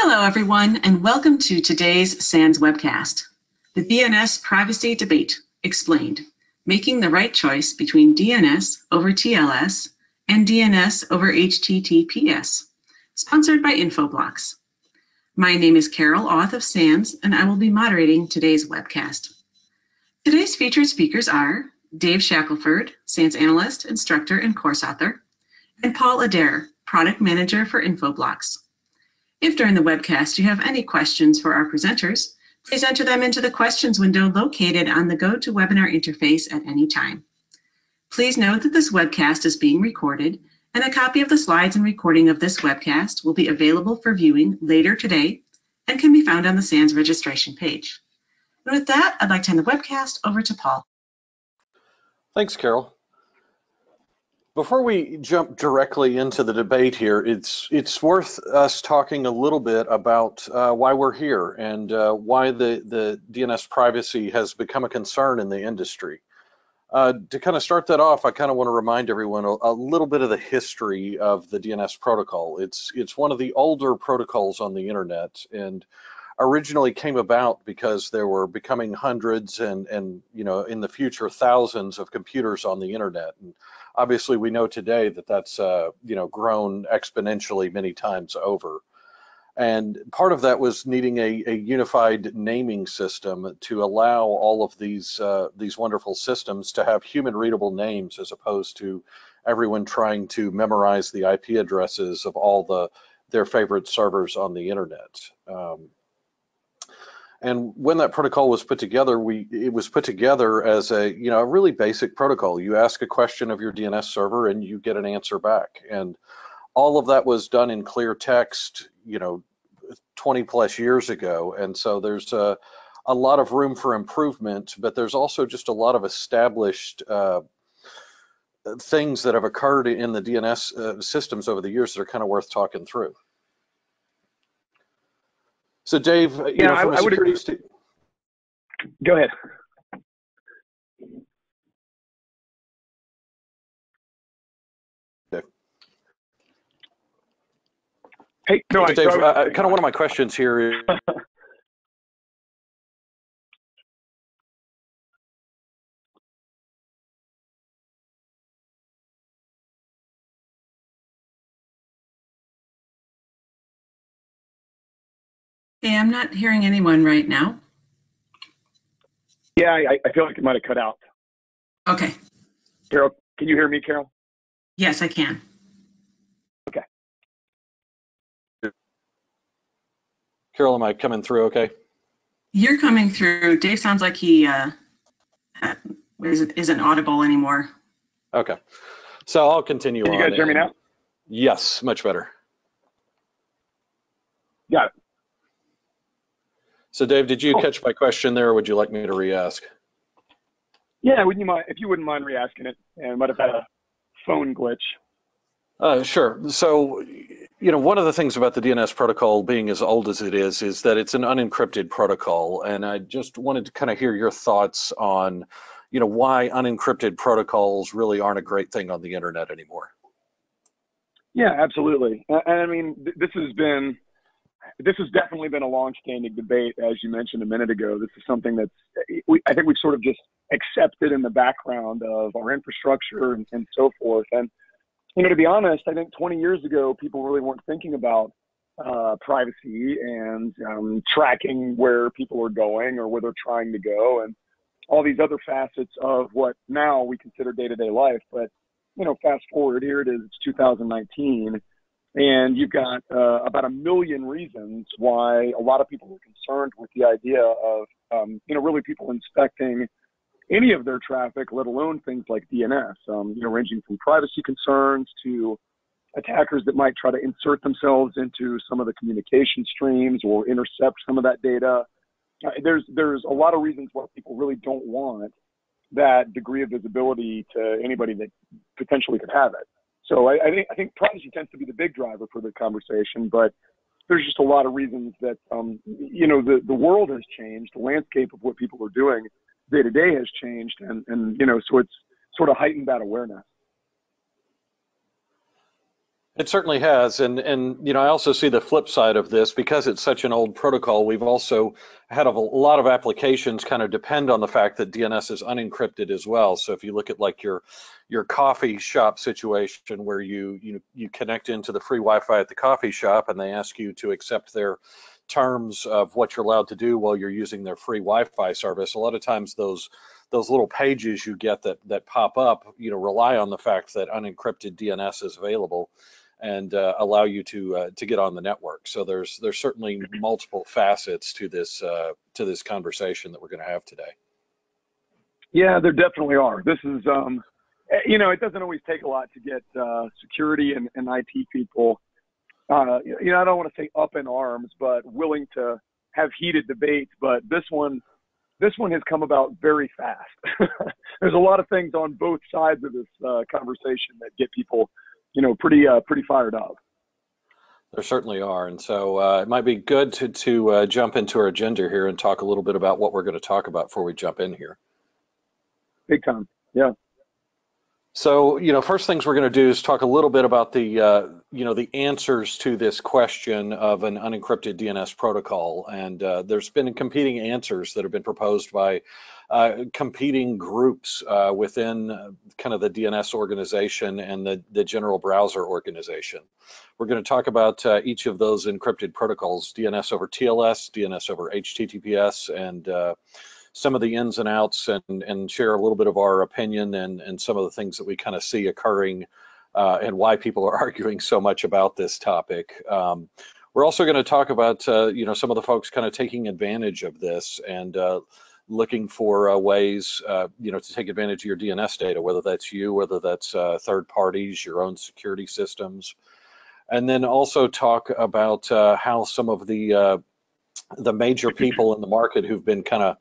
Hello, everyone, and welcome to today's SANS webcast, the DNS Privacy Debate Explained, Making the Right Choice Between DNS over TLS and DNS over HTTPS, sponsored by Infoblox. My name is Carol Auth of SANS, and I will be moderating today's webcast. Today's featured speakers are Dave Shackleford, SANS analyst, instructor, and course author, and Paul Adair, product manager for Infoblox. If during the webcast you have any questions for our presenters, please enter them into the questions window located on the GoToWebinar interface at any time. Please note that this webcast is being recorded, and a copy of the slides and recording of this webcast will be available for viewing later today and can be found on the SANS registration page. And with that, I'd like to hand the webcast over to Paul. Thanks, Carol. Before we jump directly into the debate here, it's worth us talking a little bit about why we're here and why the DNS privacy has become a concern in the industry. To kind of start that off, I kind of want to remind everyone a little bit of the history of the DNS protocol. It's one of the older protocols on the internet and originally came about because there were becoming hundreds and you know, in the future, thousands of computers on the internet. And obviously, we know today that that's you know, grown exponentially many times over. And part of that was needing a unified naming system to allow all of these wonderful systems to have human readable names as opposed to everyone trying to memorize the IP addresses of all their favorite servers on the internet. And when that protocol was put together, it was put together as a, you know, a really basic protocol. You ask a question of your DNS server and you get an answer back. And all of that was done in clear text, you know, 20 plus years ago. And so there's a lot of room for improvement, but there's also just a lot of established things that have occurred in the DNS systems over the years that are kind of worth talking through. So Dave, you know, from a security standpoint. Go ahead. Dave. Hey, no, Dave, kind of one of my questions here is yeah, I'm not hearing anyone right now. Yeah, I feel like it might have cut out. Okay. Carol, can you hear me, Carol? Yes, I can. Okay. Carol, am I coming through okay? You're coming through. Dave sounds like he isn't audible anymore. Okay. So I'll continue on. Can you guys hear me now? Yes, much better. Got it. So Dave, did you catch my question there, or would you like me to re-ask? Yeah, wouldn't you mind, if you wouldn't mind re-asking it, and I might have had a phone glitch. Sure. So, you know, one of the things about the DNS protocol being as old as it is that it's an unencrypted protocol, and I just wanted to kind of hear your thoughts on, you know, why unencrypted protocols really aren't a great thing on the internet anymore. Yeah, absolutely. And I mean, this has definitely been a long-standing debate, as you mentioned a minute ago. This is something that's, I think we've sort of just accepted in the background of our infrastructure and so forth. And, you know, to be honest, I think 20 years ago, people really weren't thinking about privacy and tracking where people are going or where they're trying to go and all these other facets of what now we consider day-to-day life. But, you know, fast forward, here it is, it's 2019. And you've got about 1 million reasons why a lot of people are concerned with the idea of, you know, really people inspecting any of their traffic, let alone things like DNS, you know, ranging from privacy concerns to attackers that might try to insert themselves into some of the communication streams or intercept some of that data. There's a lot of reasons why people really don't want that degree of visibility to anybody that potentially could have it. So I think privacy tends to be the big driver for the conversation, but there's just a lot of reasons that, you know, the world has changed, the landscape of what people are doing day to day has changed, and you know, so it's sort of heightened that awareness. It certainly has, and you know, I also see the flip side of this. Because it's such an old protocol, we've also had a lot of applications kind of depend on the fact that DNS is unencrypted as well. So if you look at like your coffee shop situation where you connect into the free Wi-Fi at the coffee shop and they ask you to accept their terms of what you're allowed to do while you're using their free Wi-Fi service, a lot of times those little pages you get that pop up, you know, rely on the fact that unencrypted DNS is available and allow you to get on the network. So there's certainly multiple facets to this conversation that we're going to have today. Yeah, there definitely are. This is you know, it doesn't always take a lot to get security and IT people you know, I don't want to say up in arms, but willing to have heated debates. But this one has come about very fast. There's a lot of things on both sides of this conversation that get people, you know, pretty fired up. There certainly are, and so it might be good to jump into our agenda here and talk a little bit about what we're going to talk about before we jump in here. Big time, yeah. So, you know, first things we're going to do is talk a little bit about the, you know, the answers to this question of an unencrypted DNS protocol. And there's been competing answers that have been proposed by competing groups within kind of the DNS organization and the general browser organization. We're going to talk about each of those encrypted protocols, DNS over TLS, DNS over HTTPS, and some of the ins and outs, and share a little bit of our opinion and some of the things that we kind of see occurring and why people are arguing so much about this topic. We're also going to talk about you know, some of the folks kind of taking advantage of this and looking for ways you know, to take advantage of your DNS data, whether that's you, whether that's third parties, your own security systems, and then also talk about how some of the major people in the market who've been kind of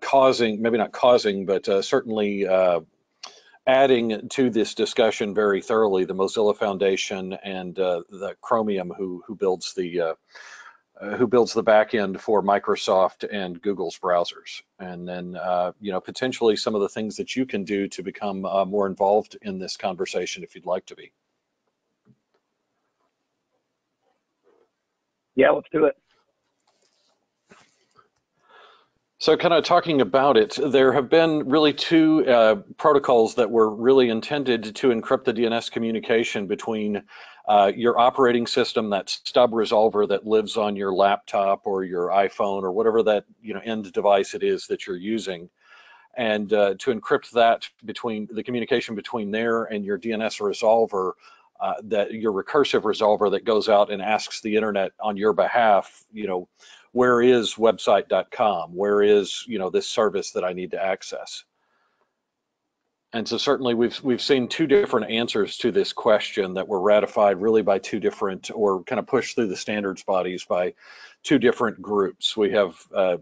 causing, maybe not causing, but certainly adding to this discussion very thoroughly, the Mozilla Foundation and the Chromium, who builds the back end for Microsoft and Google's browsers. And then you know, potentially some of the things that you can do to become more involved in this conversation if you'd like to be. Yeah, let's do it. So kind of talking about it, there have been really two protocols that were really intended to encrypt the DNS communication between your operating system, that stub resolver that lives on your laptop or your iPhone or whatever that, you know, end device it is that you're using, and to encrypt that between the communication between there and your DNS resolver, that your recursive resolver that goes out and asks the internet on your behalf, you know, where is website.com? Where is, you know, this service that I need to access? And so certainly we've seen two different answers to this question that were ratified really by two different, or kind of pushed through the standards bodies by two different groups. We have a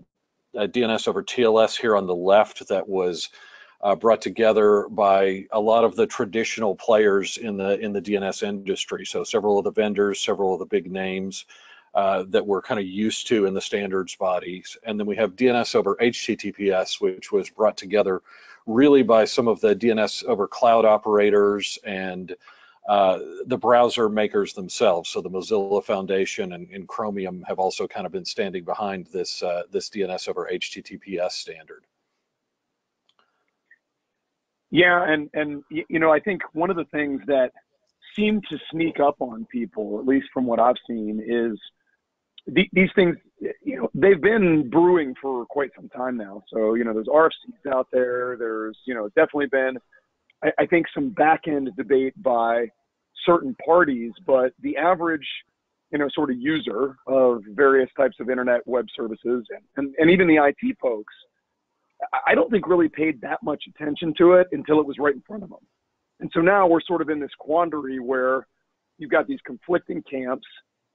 DNS over TLS here on the left that was brought together by a lot of the traditional players in the DNS industry. So several of the vendors, several of the big names that we're kind of used to in the standards bodies. And then we have DNS over HTTPS, which was brought together really by some of the DNS over cloud operators and the browser makers themselves. So the Mozilla Foundation and Chromium have also kind of been standing behind this, this DNS over HTTPS standard. Yeah, and you know, I think one of the things that seemed to sneak up on people, at least from what I've seen, is these things, you know, they've been brewing for quite some time now. So, you know, there's RFCs out there. There's, you know, definitely been, I think, some back-end debate by certain parties, but the average, you know, sort of user of various types of internet web services and even the IT folks, I don't think really paid that much attention to it until it was right in front of them. And so now we're sort of in this quandary where you've got these conflicting camps,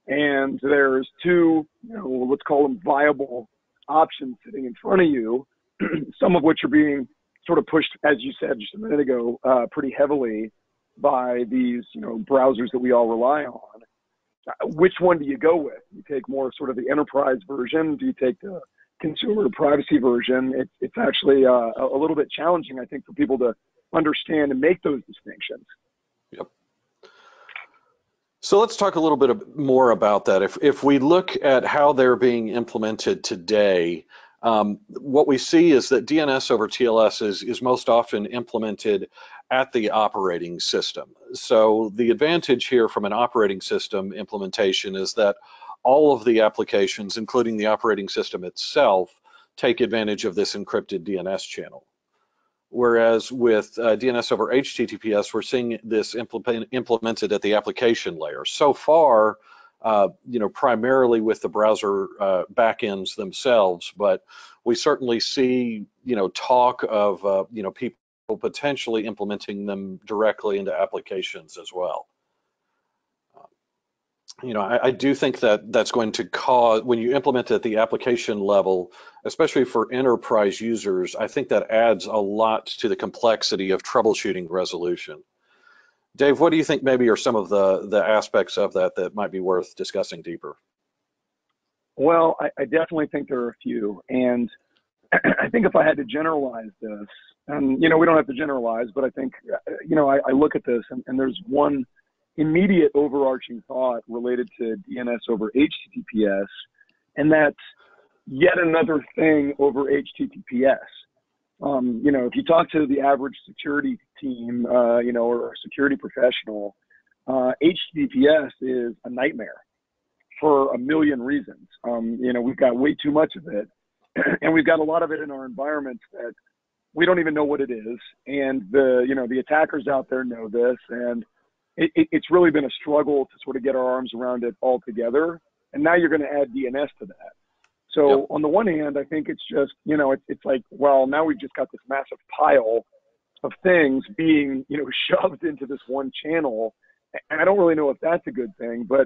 and there's two, you know, let's call them viable options sitting in front of you, some of which are being sort of pushed, as you said just a minute ago, pretty heavily by these, you know, browsers that we all rely on. Which one do you go with? You take more sort of the enterprise version? Do you take the consumer privacy version? It's actually a little bit challenging, I think, for people to understand and make those distinctions. Yep. So let's talk a little bit more about that. If we look at how they're being implemented today, what we see is that DNS over TLS is most often implemented at the operating system. So the advantage here from an operating system implementation is that all of the applications, including the operating system itself, take advantage of this encrypted DNS channel. Whereas with DNS over HTTPS, we're seeing this implemented at the application layer. So far, primarily with the browser backends themselves, but we certainly see, talk of, people potentially implementing them directly into applications as well. I do think that that's going to cause, when you implement it at the application level, especially for enterprise users, I think that adds a lot to the complexity of troubleshooting resolution. Dave, what do you think maybe are some of the aspects of that that might be worth discussing deeper? Well, I definitely think there are a few. And I think if I had to generalize this, we don't have to generalize, but I think, I look at this and there's one immediate overarching thought related to DNS over HTTPS, and that's yet another thing over HTTPS. If you talk to the average security team, or a security professional, HTTPS is a nightmare for a million reasons. We've got way too much of it, and we've got a lot of it in our environments that we don't even know what it is, and the attackers out there know this, and it's really been a struggle to sort of get our arms around it all together. And now you're going to add DNS to that. So yep. On the one hand, I think it's just, it's like, well, now we've just got this massive pile of things being, shoved into this one channel. And I don't really know if that's a good thing, but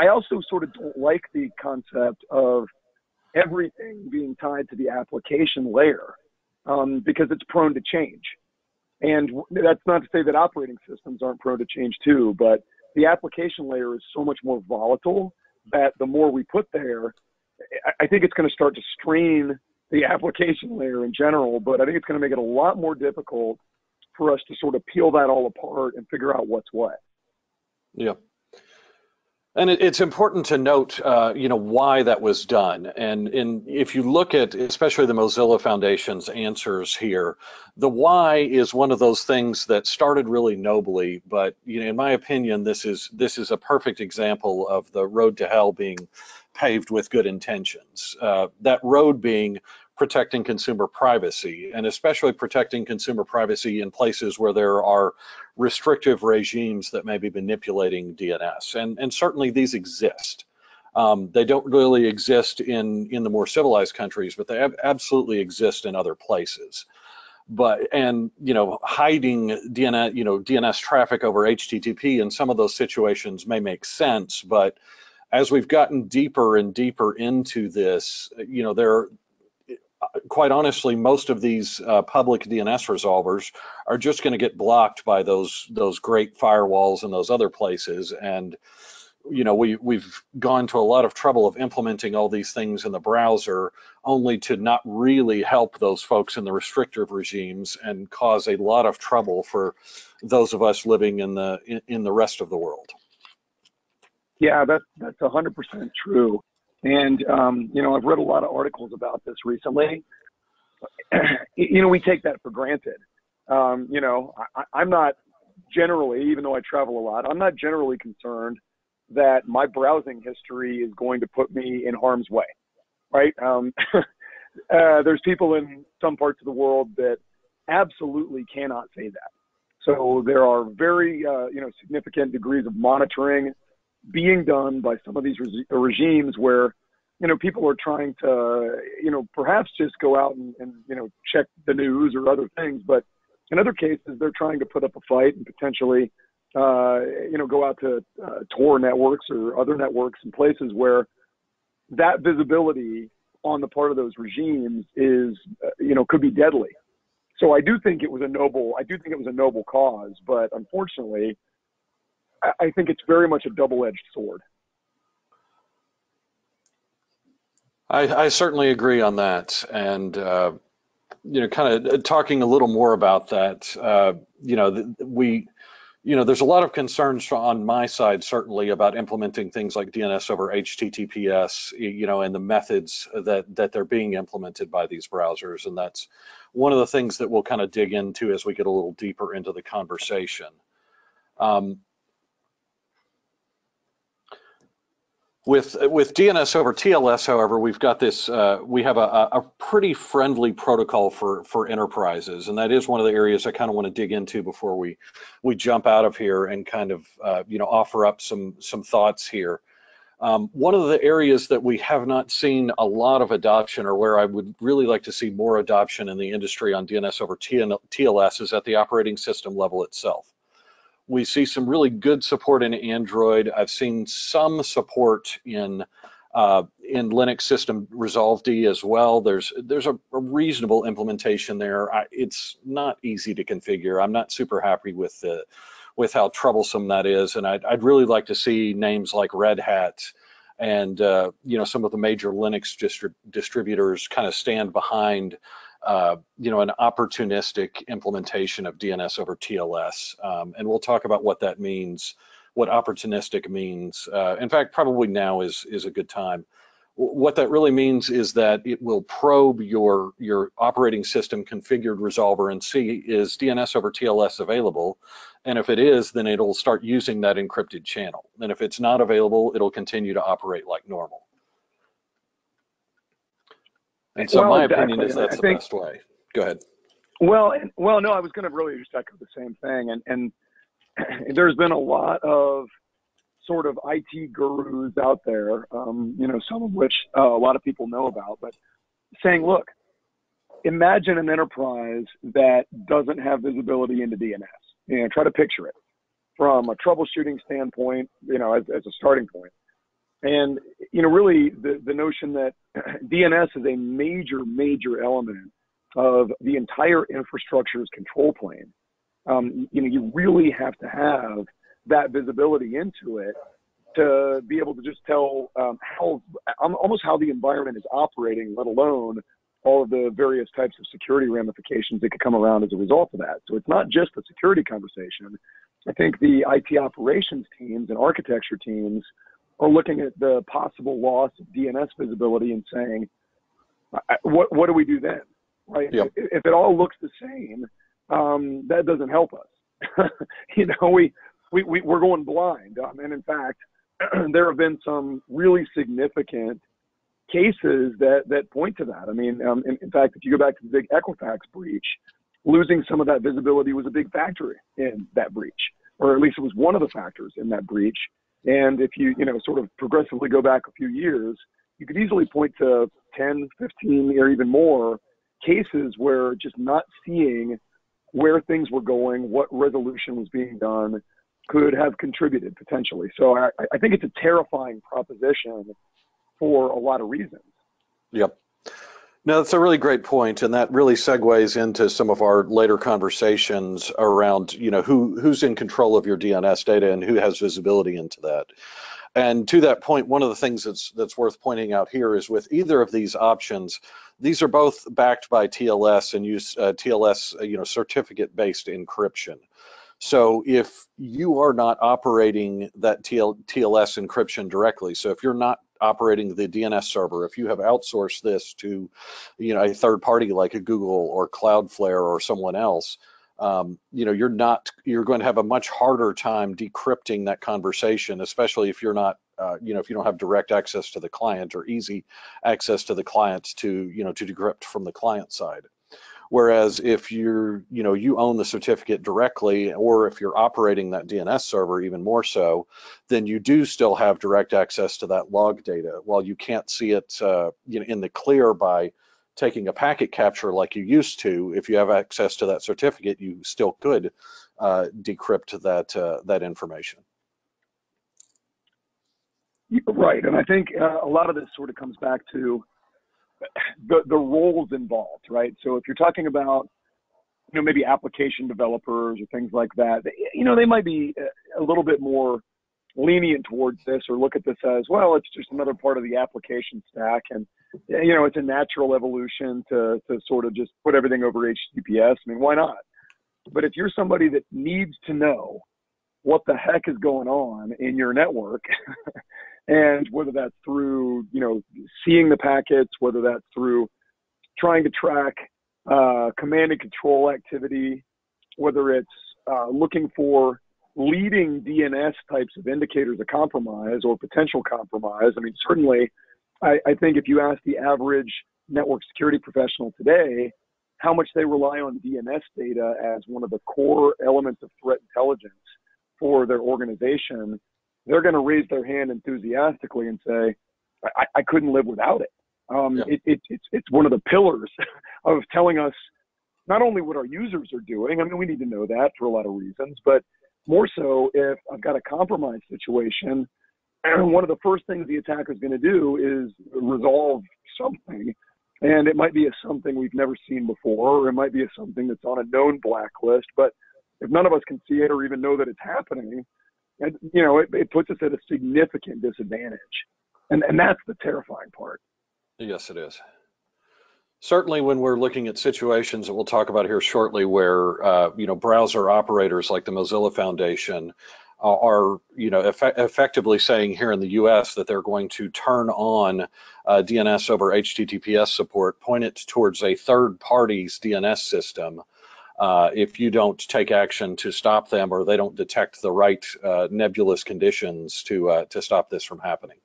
I also sort of don't like the concept of everything being tied to the application layer, because it's prone to change. And that's not to say that operating systems aren't prone to change too, but the application layer is so much more volatile that the more we put there, I think it's going to start to strain the application layer in general, but I think it's going to make it a lot more difficult for us to sort of peel that all apart and figure out what's what. Yeah. And it's important to note, why that was done. And if you look at, especially the Mozilla Foundation's answers here, the why is one of those things that started really nobly, but in my opinion, this is a perfect example of the road to hell being paved with good intentions. That road being protecting consumer privacy, and especially protecting consumer privacy in places where there are restrictive regimes that may be manipulating DNS. And certainly these exist. They don't really exist in the more civilized countries, but they absolutely exist in other places. But hiding DNS, DNS traffic over HTTP in some of those situations may make sense, but as we've gotten deeper and deeper into this, quite honestly, most of these public DNS resolvers are just going to get blocked by those great firewalls and those other places. And we've gone to a lot of trouble of implementing all these things in the browser, only to not really help those folks in the restrictive regimes and cause a lot of trouble for those of us living in the rest of the world. Yeah, that's 100% true. And, I've read a lot of articles about this recently. We take that for granted. I'm not generally, even though I travel a lot, I'm not generally concerned that my browsing history is going to put me in harm's way, right? There's people in some parts of the world that absolutely cannot say that. So there are very, significant degrees of monitoring being done by some of these regimes where, people are trying to, perhaps just go out and check the news or other things. But in other cases, they're trying to put up a fight and potentially, go out to Tor networks or other networks and places where that visibility on the part of those regimes is, could be deadly. So I do think it was a noble cause, but unfortunately, I think it's very much a double-edged sword. I certainly agree on that. And, kind of talking a little more about that, you know, there's a lot of concerns on my side, certainly, about implementing things like DNS over HTTPS, you know, and the methods that they're being implemented by these browsers. And that's one of the things that we'll kind of dig into as we get a little deeper into the conversation. With DNS over TLS, however, we've got this. We have a pretty friendly protocol for enterprises, and that is one of the areas I kind of want to dig into before we jump out of here and kind of you know, offer up some thoughts here. One of the areas that we have not seen a lot of adoption, or where I would really like to see more adoption in the industry on DNS over TLS, is at the operating system level itself. We see some really good support in Android. I've seen some support in Linux system Resolve-D as well. There's a reasonable implementation there. It's not easy to configure. I'm not super happy with how troublesome that is, and I'd really like to see names like Red Hat and you know, some of the major Linux distributors kind of stand behind you know, an opportunistic implementation of DNS over TLS, and we'll talk about what that means, what opportunistic means. In fact, probably now is a good time. What that really means is that it will probe your operating system configured resolver and see, is DNS over TLS available? And if it is, then it'll start using that encrypted channel. And if it's not available, it'll continue to operate like normal. And so, well, my opinion is that's the best way. Go ahead. Well, no, I was going to really just echo the same thing. And there's been a lot of sort of IT gurus out there, you know, some of which a lot of people know about, but saying, look, imagine an enterprise that doesn't have visibility into DNS. You know, try to picture it from a troubleshooting standpoint, you know, as a starting point. And, you know, really the notion that DNS is a major, major element of the entire infrastructure's control plane. You know, you really have to have that visibility into it to be able to just tell almost how the environment is operating, let alone all of the various types of security ramifications that could come around as a result of that. So it's not just a security conversation. I think the IT operations teams and architecture teams are looking at the possible loss of DNS visibility and saying, what do we do then, right? Yep. If it all looks the same, that doesn't help us. You know, we're going blind. And in fact, there have been some really significant cases that point to that. I mean, in fact, if you go back to the big Equifax breach, losing some of that visibility was a big factor in that breach, or at least it was one of the factors in that breach. And if you, you know, sort of progressively go back a few years, you could easily point to 10, 15, or even more cases where just not seeing where things were going, what resolution was being done, could have contributed potentially. So I think it's a terrifying proposition for a lot of reasons. Yep. No, that's a really great point, and that really segues into some of our later conversations around, you know, who's in control of your DNS data and who has visibility into that. And to that point, one of the things that's worth pointing out here is with either of these options, these are both backed by TLS and use TLS, you know, certificate-based encryption. So if you are not operating that TLS encryption directly, so if you're not operating the DNS server, if you have outsourced this to, you know, a third party like a Google or Cloudflare or someone else, you know, you're going to have a much harder time decrypting that conversation, especially if you're not, you know, if you don't have direct access to the client or easy access to the clients to, you know, to decrypt from the client side. Whereas if you're, you know, you own the certificate directly, or if you're operating that DNS server even more so, then you do still have direct access to that log data. While you can't see it, you know, in the clear by taking a packet capture like you used to, if you have access to that certificate, you still could decrypt that information. Right, and I think a lot of this sort of comes back to the roles involved, right? So if you're talking about, you know, maybe application developers or things like that, you know, they might be a little bit more lenient towards this, or look at this as, well, it's just another part of the application stack, and, you know, it's a natural evolution to sort of just put everything over HTTPS. I mean, why not? But if you're somebody that needs to know what the heck is going on in your network, and whether that's through, you know, seeing the packets, whether that's through trying to track command and control activity, whether it's looking for leading DNS types of indicators of compromise or potential compromise. I mean, certainly, I think if you ask the average network security professional today how much they rely on DNS data as one of the core elements of threat intelligence for their organization, they're going to raise their hand enthusiastically and say, I couldn't live without it. It's one of the pillars of telling us not only what our users are doing, I mean, we need to know that for a lot of reasons, but more so if I've got a compromised situation, and one of the first things the attacker is going to do is resolve something. And it might be a something we've never seen before, or it might be a something that's on a known blacklist. But if none of us can see it or even know that it's happening, and, you know, it puts us at a significant disadvantage. And that's the terrifying part. Yes, it is. Certainly when we're looking at situations that we'll talk about here shortly where, you know, browser operators like the Mozilla Foundation are, you know, effectively saying here in the US that they're going to turn on DNS over HTTPS support, point it towards a third party's DNS system if you don't take action to stop them, or they don't detect the right nebulous conditions to stop this from happening.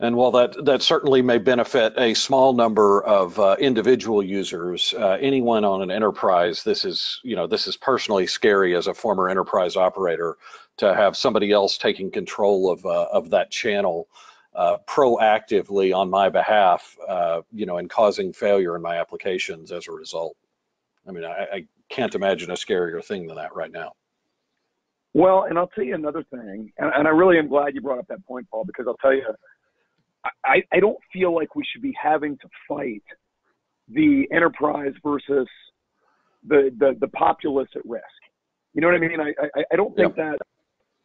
And while that certainly may benefit a small number of individual users, anyone on an enterprise, this is personally scary as a former enterprise operator to have somebody else taking control of that channel proactively on my behalf, and causing failure in my applications as a result. I mean, I can't imagine a scarier thing than that right now. Well, and I'll tell you another thing, and I really am glad you brought up that point, Paul, because I'll tell you, I don't feel like we should be having to fight the enterprise versus the populace at risk. You know what I mean? I don't think that's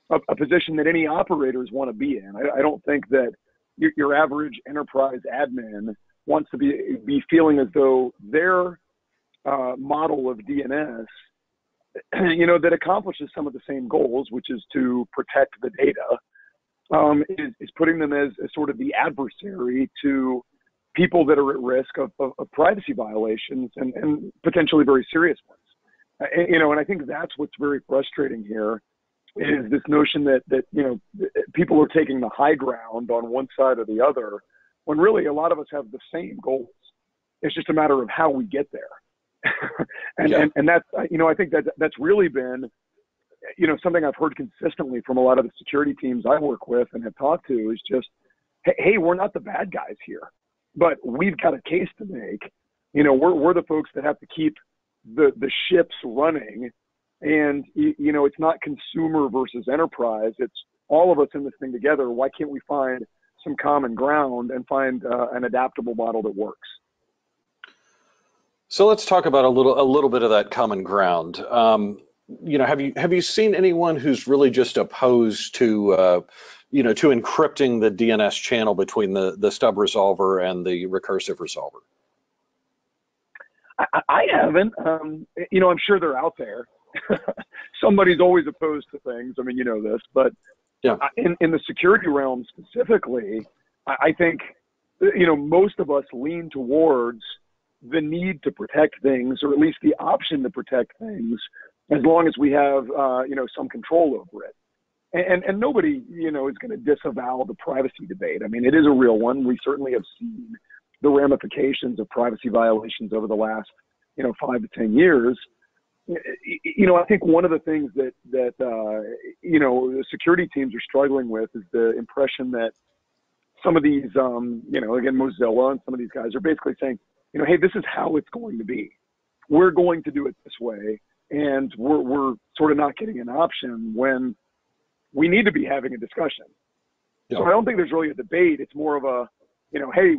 a position that any operators want to be in. I don't think that your average enterprise admin wants to be feeling as though their model of DNS, you know, that accomplishes some of the same goals, which is to protect the data, is putting them as sort of the adversary to people that are at risk of privacy violations and potentially very serious ones. And I think that's what's very frustrating here is this notion that you know, people are taking the high ground on one side or the other, when really a lot of us have the same goals. It's just a matter of how we get there. And that's, you know, I think that's really been, you know, something I've heard consistently from a lot of the security teams I work with and have talked to is just, hey, we're not the bad guys here, but we've got a case to make. You know, we're the folks that have to keep the ships running, and, you know, it's not consumer versus enterprise. It's all of us in this thing together. Why can't we find some common ground and find an adaptable model that works? So let's talk about a little bit of that common ground. You know, have you seen anyone who's really just opposed to, you know, to encrypting the DNS channel between the stub resolver and the recursive resolver? I haven't. You know, I'm sure they're out there. Somebody's always opposed to things. I mean, you know this, but yeah. In the security realm specifically, I think, you know, most of us lean towards the need to protect things, or at least the option to protect things, as long as we have, you know, some control over it. And nobody, you know, is going to disavow the privacy debate. I mean, it is a real one. We certainly have seen the ramifications of privacy violations over the last, you know, 5 to 10 years. You know, I think one of the things that you know, the security teams are struggling with is the impression that some of these, you know, again, Mozilla and some of these guys are basically saying, you know, hey, this is how it's going to be. We're going to do it this way. And we're sort of not getting an option when we need to be having a discussion. Yeah. So I don't think there's really a debate. It's more of a, you know, hey,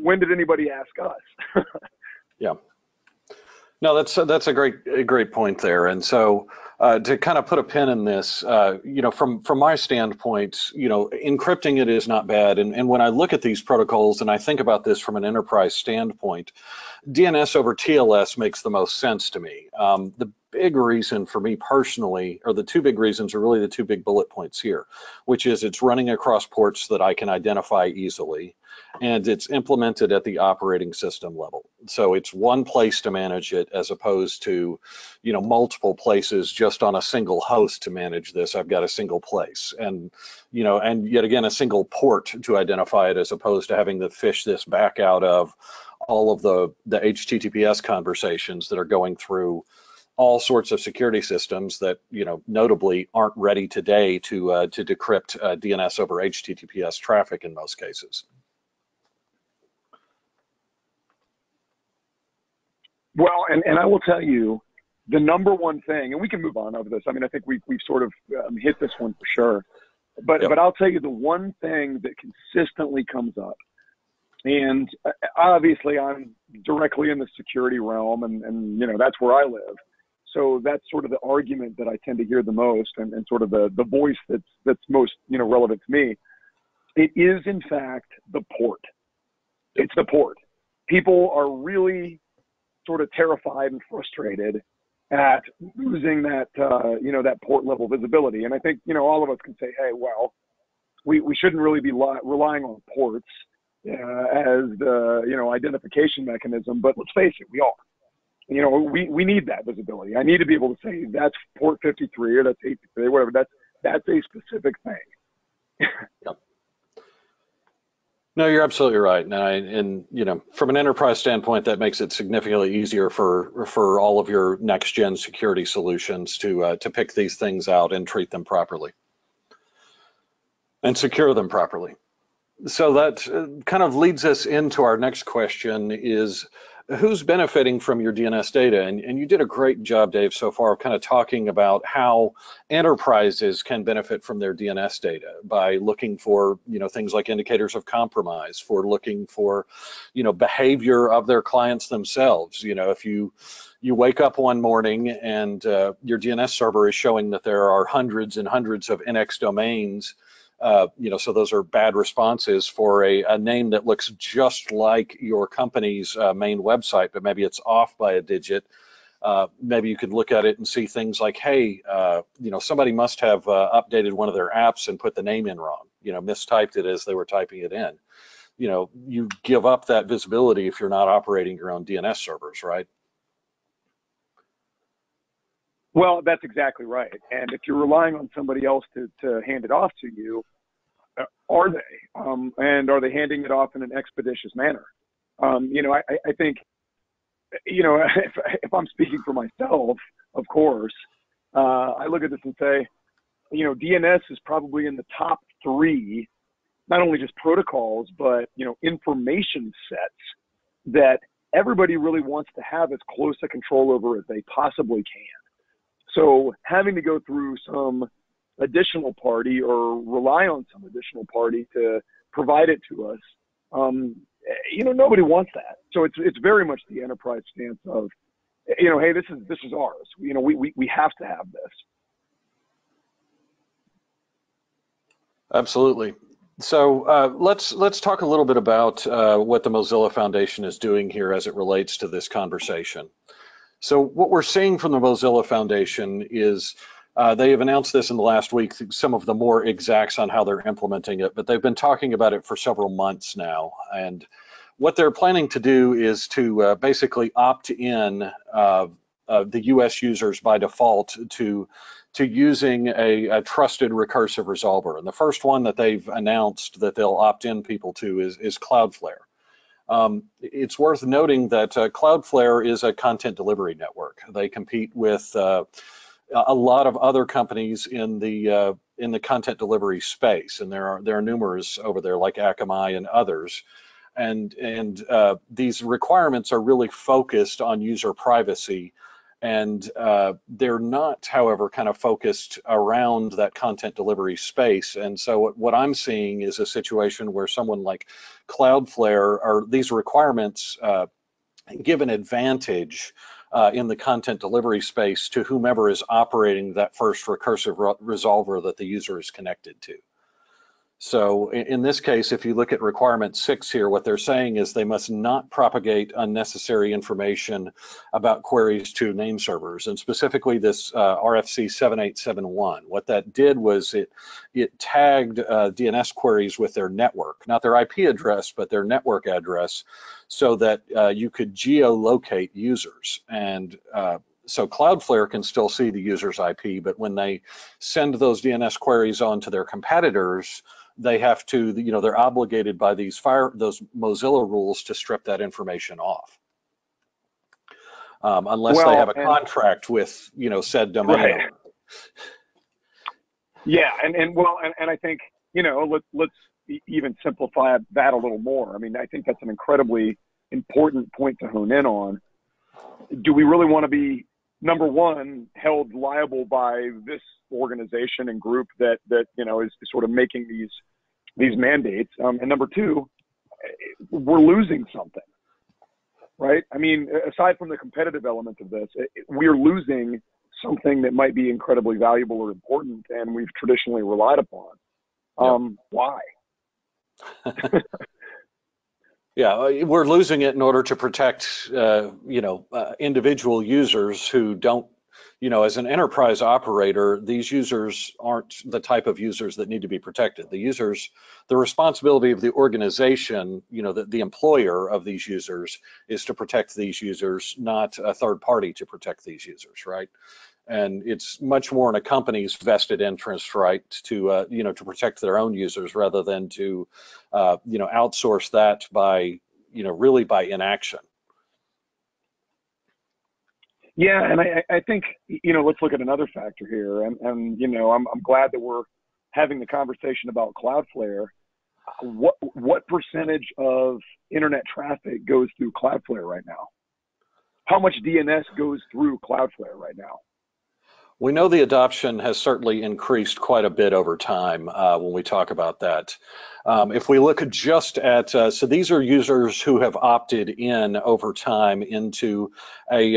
when did anybody ask us? Yeah. No, that's a great point there. And so to kind of put a pin in this, you know, from my standpoint, you know, encrypting it is not bad. And when I look at these protocols and I think about this from an enterprise standpoint, DNS over TLS makes the most sense to me. The big reason for me personally, or the two big reasons are really the two big bullet points here, which is it's running across ports that I can identify easily, and it's implemented at the operating system level. So it's one place to manage it as opposed to, you know, multiple places just on a single host to manage this. I've got a single place and, you know, and yet again, a single port to identify it as opposed to having to fish this back out of all of the HTTPS conversations that are going through all sorts of security systems that, you know, notably aren't ready today to decrypt DNS over HTTPS traffic in most cases. Well, and I will tell you, the number one thing, and we can move on over this. I mean, I think we've sort of hit this one for sure. But yep. But I'll tell you the one thing that consistently comes up. And obviously, I'm directly in the security realm, and you know, that's where I live. So that's sort of the argument that I tend to hear the most, and sort of the voice that's most, you know, relevant to me. It is, in fact, the port. It's the port. People are really sort of terrified and frustrated at losing that, you know, that port level visibility. And I think, you know, all of us can say, hey, well, we shouldn't really be relying on ports as the, you know, identification mechanism. But let's face it, we are. You know, we need that visibility. I need to be able to say that's port 53 or that's 853, whatever. That's a specific thing. Yep. No, you're absolutely right. And you know, from an enterprise standpoint, that makes it significantly easier for all of your next gen security solutions to pick these things out and treat them properly and secure them properly. So that kind of leads us into our next question is, who's benefiting from your DNS data? And you did a great job, Dave, so far of kind of talking about how enterprises can benefit from their DNS data by looking for, you know, things like indicators of compromise, for looking for, you know, behavior of their clients themselves. You know, if you wake up one morning and your DNS server is showing that there are hundreds and hundreds of NX domains, you know, so those are bad responses for a name that looks just like your company's main website, but maybe it's off by a digit. Maybe you could look at it and see things like, hey, you know, somebody must have updated one of their apps and put the name in wrong, you know, mistyped it as they were typing it in. You know, you give up that visibility if you're not operating your own DNS servers, right? Well, that's exactly right. And if you're relying on somebody else to hand it off to you, are they? And are they handing it off in an expeditious manner? You know, I think, you know, if I'm speaking for myself, of course, I look at this and say, you know, DNS is probably in the top three, not only just protocols, but, you know, information sets that everybody really wants to have as close a control over as they possibly can. So having to go through some additional party or rely on some additional party to provide it to us, you know, nobody wants that. So it's very much the enterprise stance of, you know, hey, this is ours. You know, we have to have this. Absolutely. So let's talk a little bit about what the Mozilla Foundation is doing here as it relates to this conversation. So what we're seeing from the Mozilla Foundation is they have announced this in the last week, some of the more exacts on how they're implementing it, but they've been talking about it for several months now. And what they're planning to do is to basically opt in the US users by default to using a trusted recursive resolver. And the first one that they've announced that they'll opt in people to is Cloudflare. It's worth noting that Cloudflare is a content delivery network. They compete with a lot of other companies in the content delivery space, and there are numerous over there like Akamai and others. And these requirements are really focused on user privacy, and they're not, however, kind of focused around that content delivery space. And so what I'm seeing is a situation where someone like Cloudflare, or these requirements give an advantage in the content delivery space to whomever is operating that first recursive resolver that the user is connected to. So in this case, if you look at requirement 6 here, what they're saying is they must not propagate unnecessary information about queries to name servers, and specifically this RFC 7871. What that did was it tagged DNS queries with their network, not their IP address, but their network address, so that you could geolocate users. And so Cloudflare can still see the user's IP, but when they send those DNS queries on to their competitors, they have to, you know, they're obligated by these those Mozilla rules to strip that information off. Unless they have a contract with, you know, said domain. Right. Yeah, and I think, you know, let's even simplify that a little more. I mean, I think that's an incredibly important point to hone in on. Do we really want to be, number one, held liable by this organization and group that you know is sort of making these mandates? And number two, we're losing something, right? I mean, aside from the competitive element of this, we're losing something that might be incredibly valuable or important, and we've traditionally relied upon. Why? Yeah, we're losing it in order to protect, you know, individual users who don't, you know, as an enterprise operator, these users aren't the type of users that need to be protected. The users, the responsibility of the organization, you know, the employer of these users is to protect these users, not a third party to protect these users, right? And it's much more in a company's vested interest, right, to you know, to protect their own users rather than to you know, outsource that by, you know, really by inaction. Yeah, and I think, you know, let's look at another factor here, and you know, I'm glad that we're having the conversation about Cloudflare. What percentage of internet traffic goes through Cloudflare right now? How much DNS goes through Cloudflare right now? We know the adoption has certainly increased quite a bit over time when we talk about that. If we look just at, so these are users who have opted in over time into a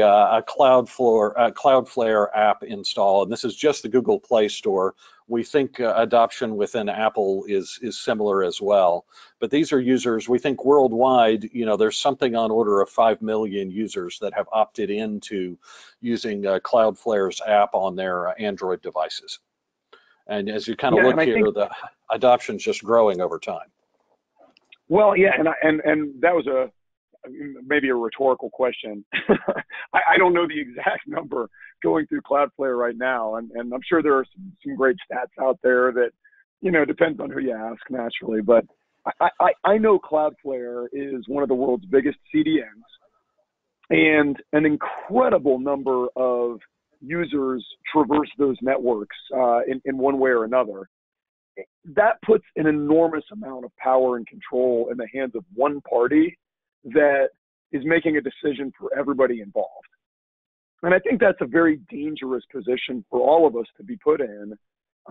Cloudflare app install, and this is just the Google Play Store. We think adoption within Apple is similar as well. But these are users, we think worldwide, you know, there's something on order of 5 million users that have opted into using Cloudflare's app on their Android devices. And as you kind of look here, the adoption's just growing over time. Well, yeah, and that was maybe a rhetorical question. I don't know the exact number going through Cloudflare right now, and I'm sure there are some great stats out there that, you know, depends on who you ask naturally, but I know Cloudflare is one of the world's biggest CDNs, and an incredible number of users traverse those networks in one way or another. That puts an enormous amount of power and control in the hands of one party that is making a decision for everybody involved. And I think that's a very dangerous position for all of us to be put in,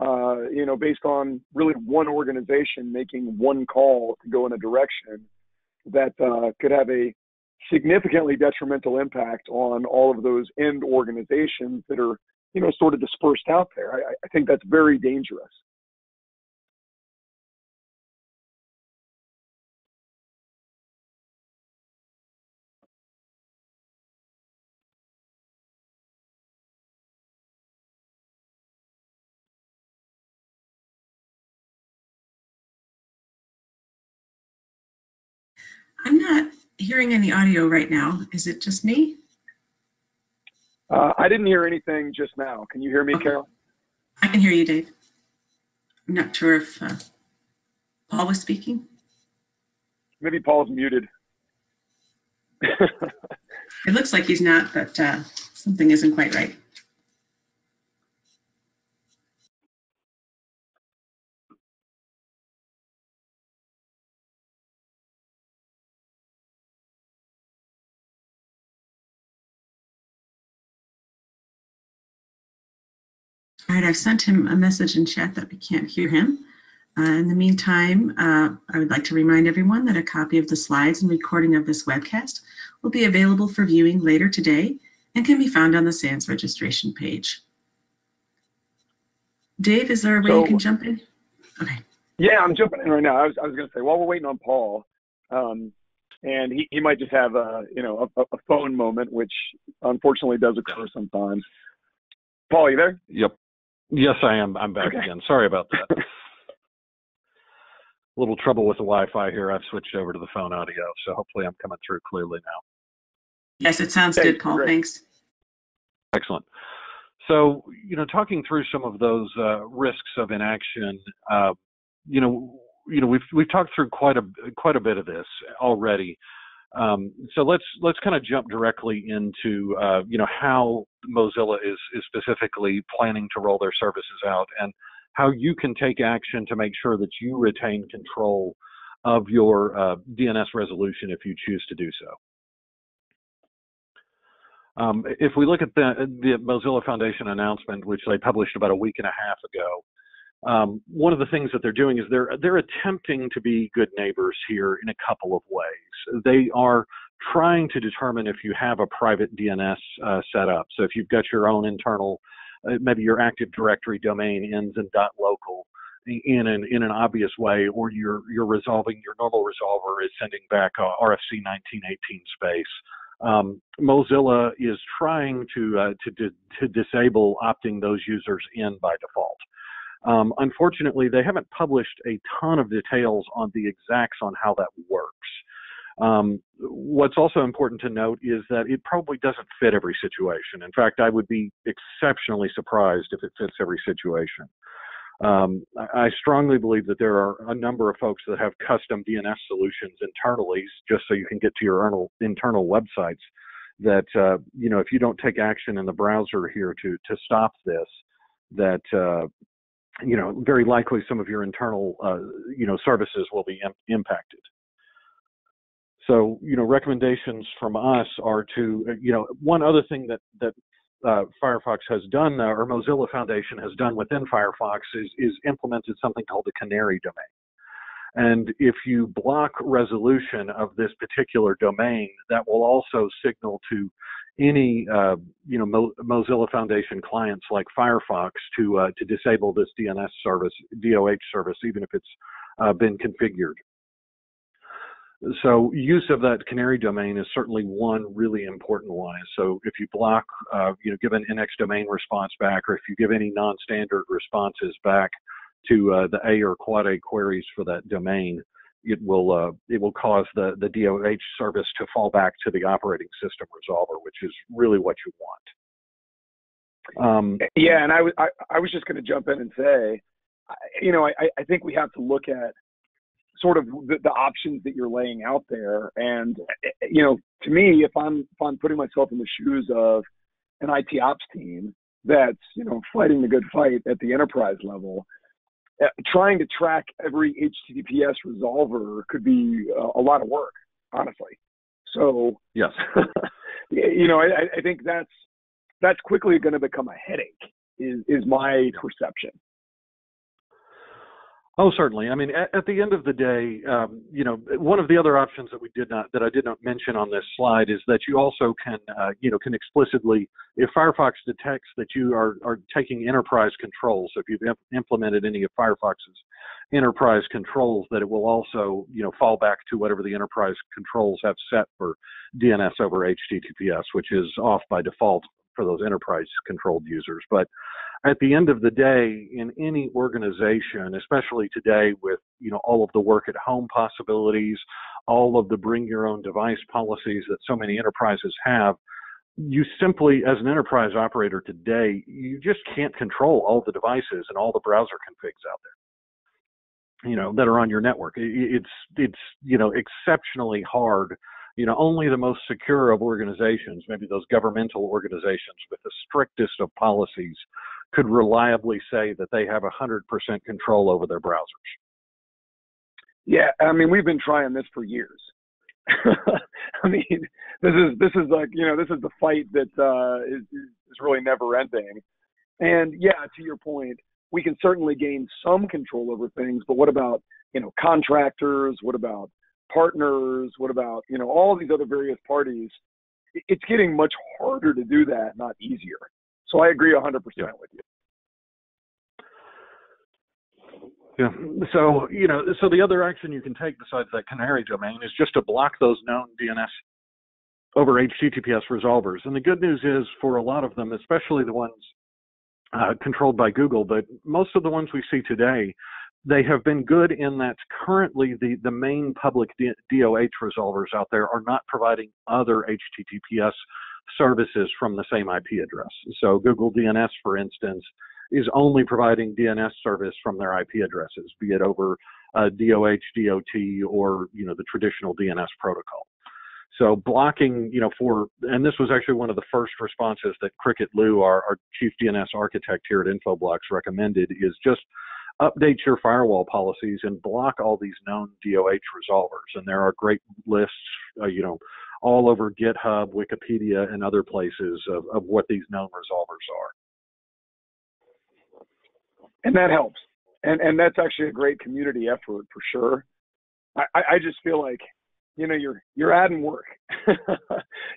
you know, based on really one organization making one call to go in a direction that could have a significantly detrimental impact on all of those end organizations that are, you know, sort of dispersed out there. I think that's very dangerous. I'm not hearing any audio right now. Is it just me? I didn't hear anything just now. Can you hear me, Carol? I can hear you, Dave. I'm not sure if Paul was speaking. Maybe Paul's muted. It looks like he's not, but something isn't quite right. All right, I've sent him a message in chat that we can't hear him. In the meantime, I would like to remind everyone that a copy of the slides and recording of this webcast will be available for viewing later today and can be found on the SANS registration page. Dave, is there a way you can jump in? Okay. Yeah, I'm jumping in right now. I was going to say, while we're waiting on Paul, and he might just have a, a phone moment, which unfortunately does occur sometimes. Paul, are you there? Yep. Yes, I am. I'm back again. Sorry about that. A little trouble with the Wi-Fi here. I've switched over to the phone audio, so hopefully I'm coming through clearly now. Yes, it sounds good, Paul. Great. Thanks. Excellent. So, talking through some of those risks of inaction, we've talked through quite a bit of this already. So let's kind of jump directly into how Mozilla is specifically planning to roll their services out, and how you can take action to make sure that you retain control of your DNS resolution if you choose to do so. If we look at the Mozilla Foundation announcement, which they published about a week and a half ago, one of the things that they're doing is they're attempting to be good neighbors here in a couple of ways. They are trying to determine if you have a private DNS set up. So if you've got your own internal, maybe your Active Directory domain ends in .local in an obvious way, or you're resolving, your normal resolver is sending back RFC 1918 space. Mozilla is trying to disable opting those users in by default. Unfortunately, they haven't published a ton of details on the exacts on how that works. What's also important to note is that it probably doesn't fit every situation. In fact, I would be exceptionally surprised if it fits every situation. I strongly believe that there are a number of folks that have custom DNS solutions internally, just so you can get to your internal websites, that if you don't take action in the browser here to stop this, that very likely some of your internal services will be impacted. So, recommendations from us are to, one other thing that Firefox has done, or Mozilla Foundation has done within Firefox, is implemented something called the canary domain. And if you block resolution of this particular domain, that will also signal to any Mozilla Foundation clients like Firefox to disable this DNS service, DOH service, even if it's been configured. So use of that canary domain is certainly one really important one. So if you block, give an NX domain response back, or if you give any non-standard responses back to the A or quad A queries for that domain, it will cause the DOH service to fall back to the operating system resolver, which is really what you want. Yeah, and I was just going to jump in and say, I think we have to look at sort of the options that you're laying out there. And, to me, if I'm putting myself in the shoes of an IT ops team that's, fighting the good fight at the enterprise level, trying to track every HTTPS resolver could be a lot of work, honestly. So, yes, I think that's quickly going to become a headache, is my perception. Oh, certainly. I mean, at the end of the day, one of the other options that I did not mention on this slide is that you also can explicitly, if Firefox detects that you are taking enterprise controls, so if you've implemented any of Firefox's enterprise controls, that it will also, fall back to whatever the enterprise controls have set for DNS over HTTPS, which is off by default for those enterprise-controlled users. But at the end of the day, in any organization, especially today with all of the work-at-home possibilities, all of the bring-your-own-device policies that so many enterprises have, you simply, as an enterprise operator today, you just can't control all the devices and all the browser configs out there, that are on your network. It's exceptionally hard. Only the most secure of organizations, maybe those governmental organizations with the strictest of policies, could reliably say that they have 100% control over their browsers. Yeah, I mean, we've been trying this for years. I mean, this is like, this is the fight that is really never ending. And yeah, to your point, we can certainly gain some control over things, but what about, contractors? What about partners? What about all these other various parties it's getting much harder to do that, not easier. So I agree 100% with you. Yeah. So, you know, so the other action you can take besides that canary domain is just to block those known DNS over HTTPS resolvers. And the good news is for a lot of them, especially the ones controlled by Google, but most of the ones we see today, they have been good in that currently the main public DOH resolvers out there are not providing other HTTPS services from the same IP address. So Google DNS, for instance, is only providing DNS service from their IP addresses, be it over DOH, DOT, or, you know, the traditional DNS protocol. So blocking, you know, for, and this was actually one of the first responses that Cricket Lou, our chief DNS architect here at Infoblox, recommended, is just update your firewall policies and block all these known DOH resolvers. And there are great lists, you know, all over GitHub, Wikipedia, and other places of what these known resolvers are. And that helps. And that's actually a great community effort for sure. I just feel like, you know, you're adding work.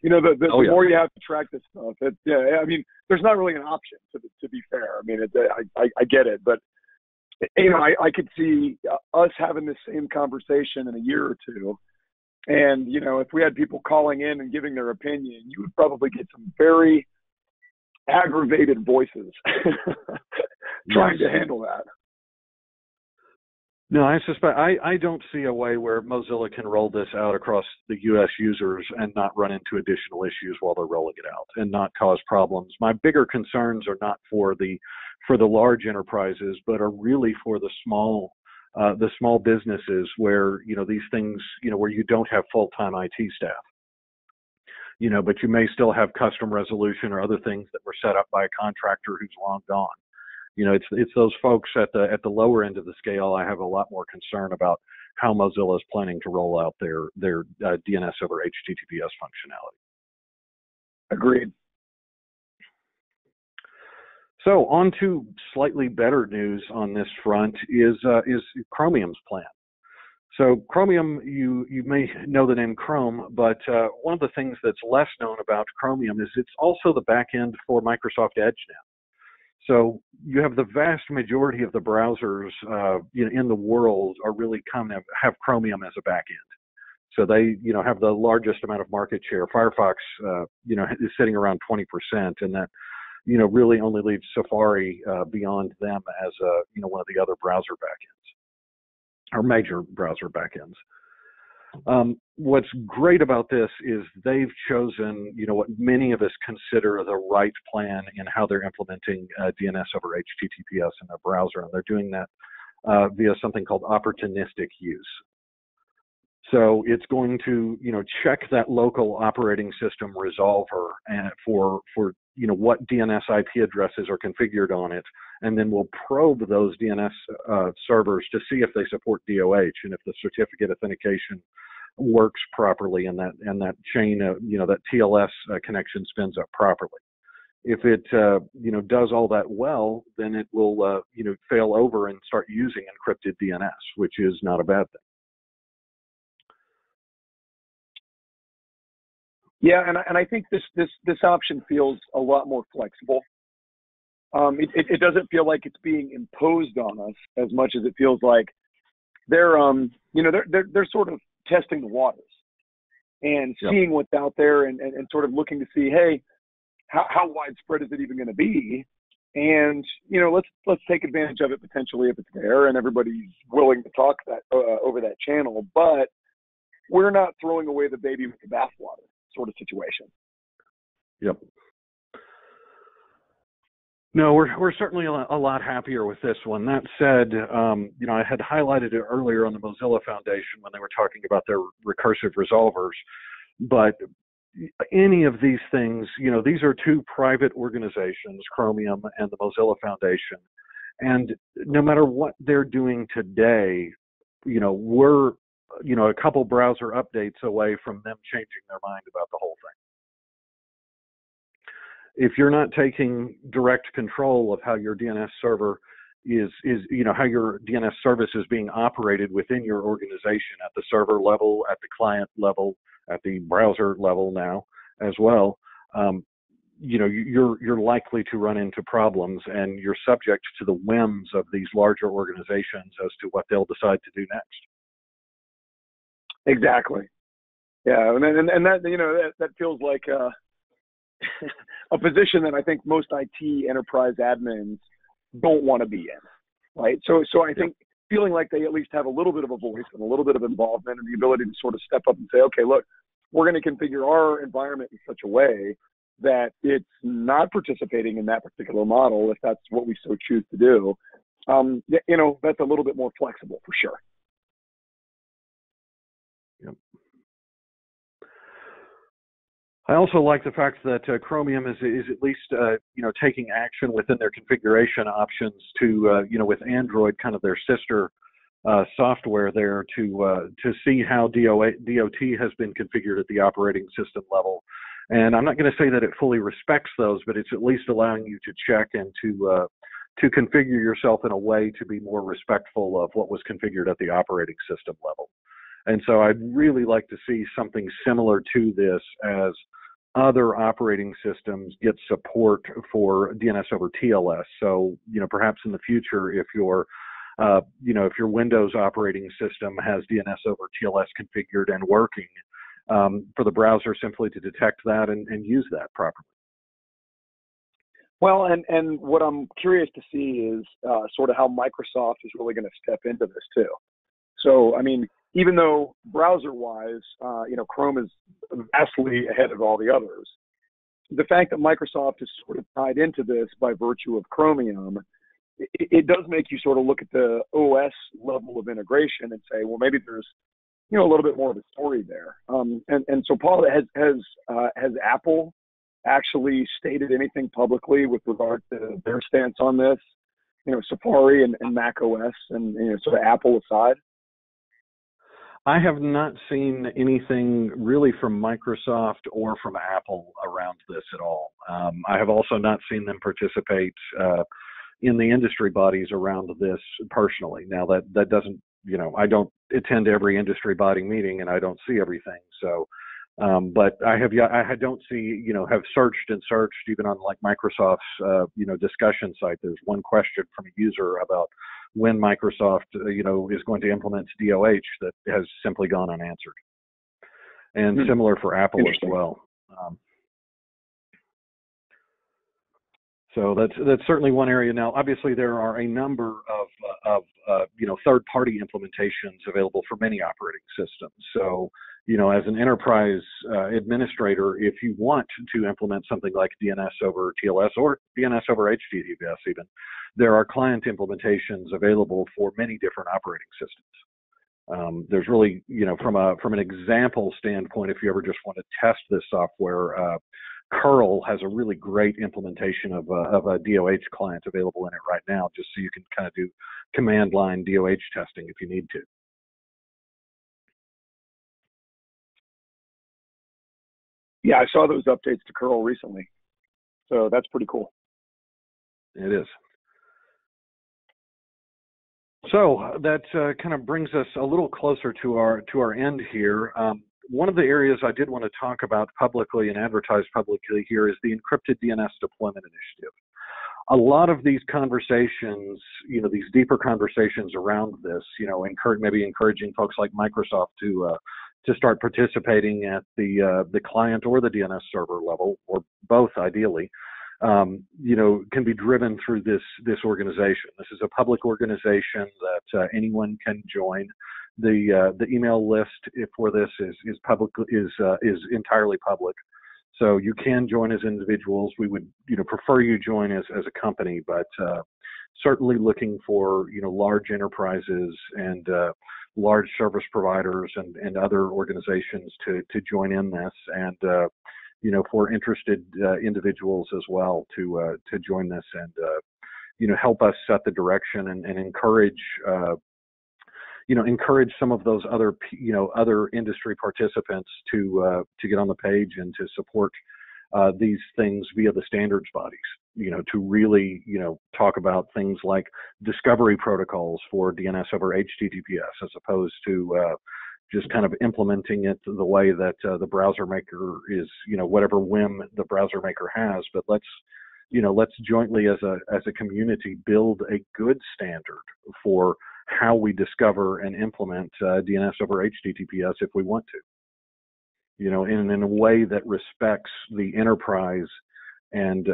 You know, the more you have to track this stuff, yeah, I mean, there's not really an option, to be fair. I mean, I get it, but you know, I could see us having this same conversation in a year or two, and you know, if we had people calling in and giving their opinion, you would probably get some very aggravated voices trying to handle that. No, I suspect I don't see a way where Mozilla can roll this out across the U.S. users and not run into additional issues while they're rolling it out and not cause problems. My bigger concerns are not for the large enterprises, but are really for the small businesses where, you know, these things, you know, where you don't have full-time IT staff, you know, but you may still have custom resolution or other things that were set up by a contractor who's long gone. You know, it's those folks at the lower end of the scale. I have a lot more concern about how Mozilla is planning to roll out their DNS over HTTPS functionality. Agreed. So on to slightly better news on this front is Chromium's plan. So Chromium, you may know the name Chrome, but one of the things that's less known about Chromium is it's also the back end for Microsoft Edge now. So you have the vast majority of the browsers you know, in the world are really kind of have Chromium as a back end. So they, you know, have the largest amount of market share. Firefox, you know, is sitting around 20%, and that, you know, really only leaves Safari beyond them as a, you know, one of the other browser backends or major browser backends. What's great about this is they've chosen, you know, what many of us consider the right plan in how they're implementing DNS over HTTPS in their browser, and they're doing that via something called opportunistic use. So it's going to, you know, check that local operating system resolver and for you know, what DNS IP addresses are configured on it, and then we'll probe those DNS servers to see if they support DOH and if the certificate authentication works properly and that chain of, you know, that TLS connection spins up properly. If it you know, does all that well, then it will you know, fail over and start using encrypted DNS, which is not a bad thing. Yeah, and I think this option feels a lot more flexible. It doesn't feel like it's being imposed on us as much as it feels like they're you know, they're sort of testing the waters and seeing what's out there and sort of looking to see, hey, how widespread is it even going to be? And you know, let's take advantage of it potentially if it's there and everybody's willing to talk that over that channel. But we're not throwing away the baby with the bathwater sort of situation. Yep. No, we're certainly a lot happier with this one. That said, you know, I had highlighted it earlier on the Mozilla Foundation when they were talking about their recursive resolvers, but any of these things, you know, these are two private organizations, Chromium and the Mozilla Foundation, and no matter what they're doing today, you know, we're, you know, a couple browser updates away from them changing their mind about the whole thing. If you're not taking direct control of how your DNS server is you know, how your DNS service is being operated within your organization at the server level, at the client level, at the browser level now, as well, you know, you're likely to run into problems, and you're subject to the whims of these larger organizations as to what they'll decide to do next. Exactly. Yeah, and that, you know, that feels like a position that I think most IT enterprise admins don't want to be in, right? So I think feeling like they at least have a little bit of a voice and a little bit of involvement and the ability to sort of step up and say, okay, look, we're going to configure our environment in such a way that it's not participating in that particular model if that's what we so choose to do. You know, that's a little bit more flexible for sure. Yep. I also like the fact that Chromium is at least, you know, taking action within their configuration options to, you know, with Android, kind of their sister software there, to see how DOT has been configured at the operating system level. And I'm not going to say that it fully respects those, but it's at least allowing you to check and to configure yourself in a way to be more respectful of what was configured at the operating system level. And so I'd really like to see something similar to this as other operating systems get support for DNS over TLS. So, you know, perhaps in the future, if your, you know, if your Windows operating system has DNS over TLS configured and working, for the browser simply to detect that and use that properly. Well, and what I'm curious to see is sort of how Microsoft is really going to step into this too. So, I mean, even though browser-wise, you know, Chrome is vastly ahead of all the others, the fact that Microsoft is sort of tied into this by virtue of Chromium, it does make you sort of look at the OS level of integration and say, well, maybe there's, you know, a little bit more of a story there. And so, Paul, has Apple actually stated anything publicly with regard to their stance on this? You know, Safari and Mac OS and, you know, sort of Apple aside? I have not seen anything really from Microsoft or from Apple around this at all. I have also not seen them participate in the industry bodies around this personally. Now, that doesn't, you know, I don't attend every industry body meeting and I don't see everything. So, but I don't see, you know, have searched and searched even on like Microsoft's, you know, discussion site. There's one question from a user about when Microsoft, you know, is going to implement DOH that has simply gone unanswered. And similar for Apple as well. So that's certainly one area. Now, obviously, there are a number of you know, third-party implementations available for many operating systems. So, you know, as an enterprise administrator, if you want to implement something like DNS over TLS or DNS over HTTPS even, there are client implementations available for many different operating systems. There's really, you know, from an example standpoint, if you ever just want to test this software, Curl has a really great implementation of a DOH client available in it right now, just so you can kind of do command line DOH testing if you need to. Yeah, I saw those updates to Curl recently, so that's pretty cool. It is. So that kind of brings us a little closer to our end here. One of the areas I did want to talk about publicly and advertise publicly here is the Encrypted DNS Deployment Initiative. A lot of these conversations, you know, these deeper conversations around this, you know, maybe encouraging folks like Microsoft to start participating at the client or the DNS server level, or both ideally, you know, can be driven through this organization. This is a public organization that anyone can join. The email list for this is entirely public, so you can join as individuals. We would, you know, prefer you join as a company, but certainly looking for, you know, large enterprises and large service providers and other organizations to join in this, and you know, for interested individuals as well to join this and you know, help us set the direction and encourage. You know, encourage some of those other, you know, other industry participants to get on the page and to support these things via the standards bodies. You know, to really, you know, talk about things like discovery protocols for DNS over HTTPS as opposed to just kind of implementing it the way that the browser maker is, whatever whim the browser maker has. But let's, let's jointly as a community build a good standard for how we discover and implement DNS over HTTPS if we want to. In a way that respects the enterprise and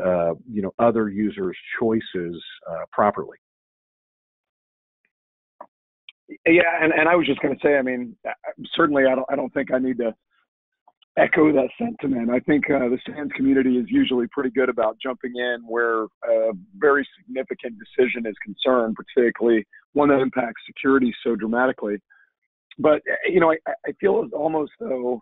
other users' choices properly. Yeah, and I was just going to say, I mean, certainly I don't think I need to echo that sentiment. I think the SANS community is usually pretty good about jumping in where a very significant decision is concerned, particularly one that impacts security so dramatically. But I feel as almost though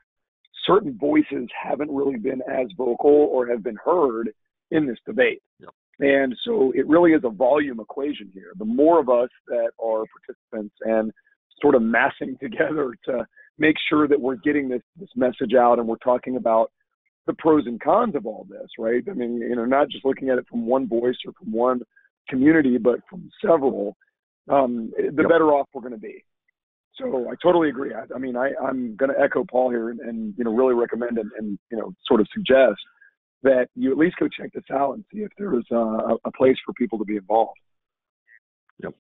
certain voices haven't really been as vocal or have been heard in this debate. Yep. And so it really is a volume equation here. The more of us that are participants and sort of massing together to make sure that we're getting this message out and we're talking about the pros and cons of all this, right? I mean, not just looking at it from one voice or from one community, but from several, the yep. better off we're going to be. So I totally agree. I mean, I'm going to echo Paul here and really recommend and sort of suggest that you at least go check this out and see if there is a place for people to be involved. Yep.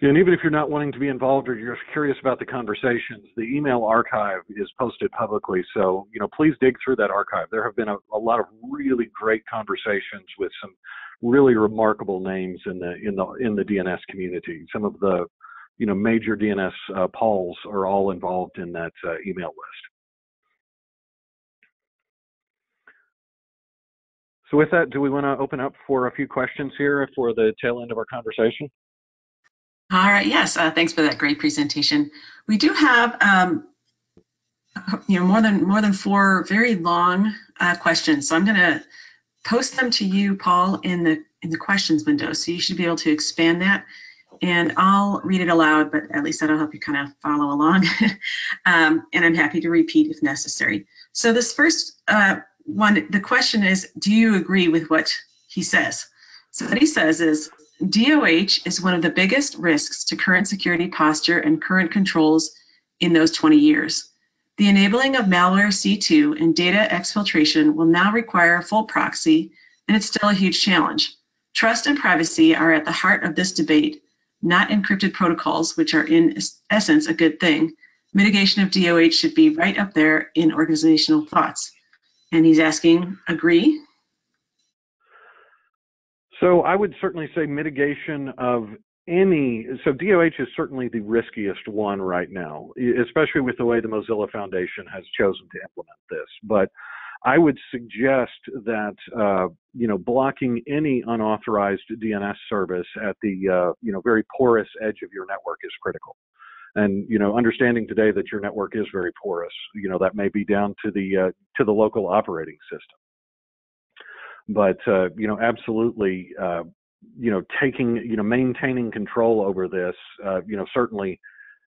And even if you're not wanting to be involved or you're curious about the conversations, the email archive is posted publicly. So, please dig through that archive. There have been a lot of really great conversations with some really remarkable names in the DNS community. Some of the major DNS polls are all involved in that email list. So with that, do we want to open up for a few questions here for the tail end of our conversation? All right, yes, thanks for that great presentation. We do have more than four very long questions, so I'm going to post them to you, Paul, in the questions window, so you should be able to expand that. And I'll read it aloud, but at least that'll help you kind of follow along. And I'm happy to repeat if necessary. So this first one, the question is, do you agree with what he says? So what he says is, DOH is one of the biggest risks to current security posture and current controls in those 20 years. The enabling of malware C2 and data exfiltration will now require full proxy, and it's still a huge challenge. Trust and privacy are at the heart of this debate, not encrypted protocols, which are in essence a good thing. Mitigation of DOH should be right up there in organizational thoughts. And he's asking, agree? So I would certainly say mitigation of any, so DOH is certainly the riskiest one right now, especially with the way the Mozilla Foundation has chosen to implement this. But I would suggest that, blocking any unauthorized DNS service at the, very porous edge of your network is critical. And, understanding today that your network is very porous, that may be down to the local operating system. But, absolutely, taking, maintaining control over this, certainly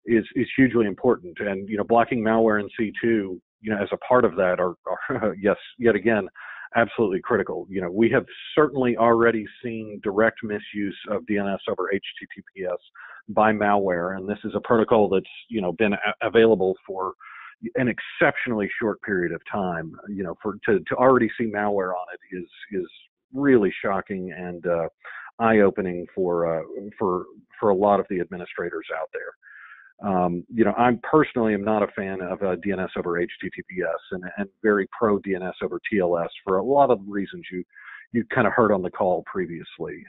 is hugely important. And, blocking malware in C2, as a part of that are yes, yet again, absolutely critical. We have certainly already seen direct misuse of DNS over HTTPS by malware, and this is a protocol that's, been available for an exceptionally short period of time. To already see malware on it is really shocking and eye-opening for a lot of the administrators out there. I personally am not a fan of DNS over HTTPS and very pro DNS over TLS for a lot of reasons you kind of heard on the call previously.